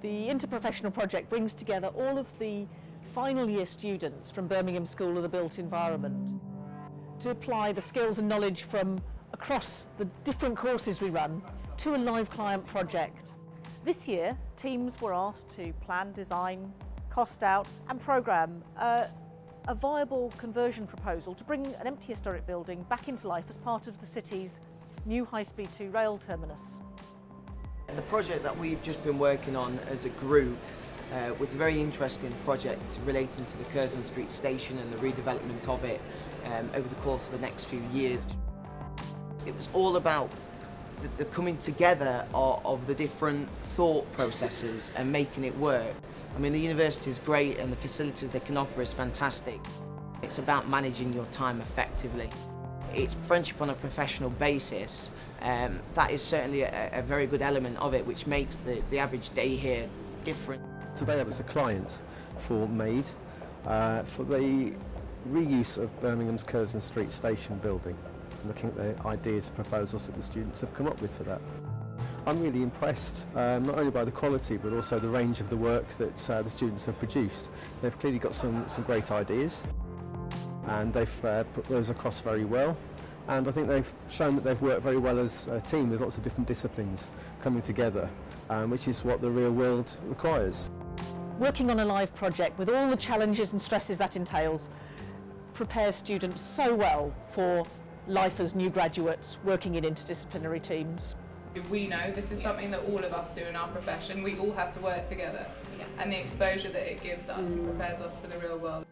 the interprofessional project brings together all of the final year students from Birmingham School of the Built Environment to apply the skills and knowledge from across the different courses we run to a live client project. This year, teams were asked to plan, design, cost out and programme a viable conversion proposal to bring an empty historic building back into life as part of the city's new high-speed 2 rail terminus. The project that we've just been working on as a group was a very interesting project relating to the Curzon Street Station and the redevelopment of it over the course of the next few years. It was all about the coming together of the different thought processes and making it work. I mean, the university is great and the facilities they can offer is fantastic. It's about managing your time effectively. It's friendship on a professional basis. That is certainly a very good element of it, which makes the average day here different. Today I was a client for MADE for the reuse of Birmingham's Curzon Street Station building, looking at the ideas and proposals that the students have come up with for that. I'm really impressed not only by the quality but also the range of the work that the students have produced. They've clearly got some great ideas and they've put those across very well, and I think they've shown that they've worked very well as a team with lots of different disciplines coming together, which is what the real world requires. Working on a live project with all the challenges and stresses that entails prepares students so well for life as new graduates working in interdisciplinary teams. We know this is something that all of us do in our profession. We all have to work together, and the exposure that it gives us prepares us for the real world.